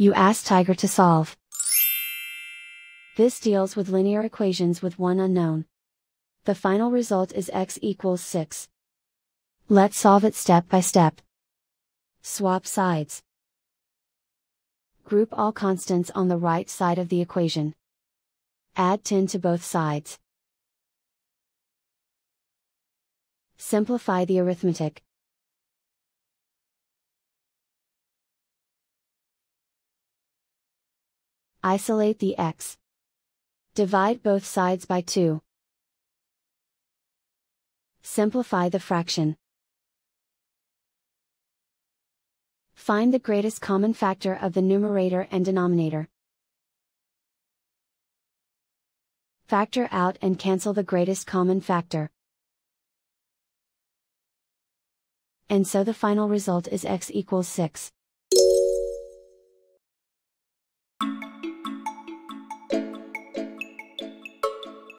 you ask Tiger to solve. This deals with linear equations with one unknown. The final result is x equals 6. Let's solve it step by step. Swap sides. Group all constants on the right side of the equation. Add 10 to both sides. Simplify the arithmetic. Isolate the x. Divide both sides by 2. Simplify the fraction. Find the greatest common factor of the numerator and denominator. Factor out and cancel the greatest common factor. And so the final result is x equals 6.